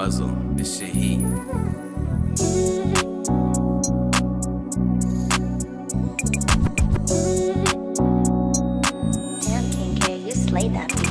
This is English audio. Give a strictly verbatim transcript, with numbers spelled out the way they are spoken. Muslim, this shit heat. Damn, King K, you slayed that.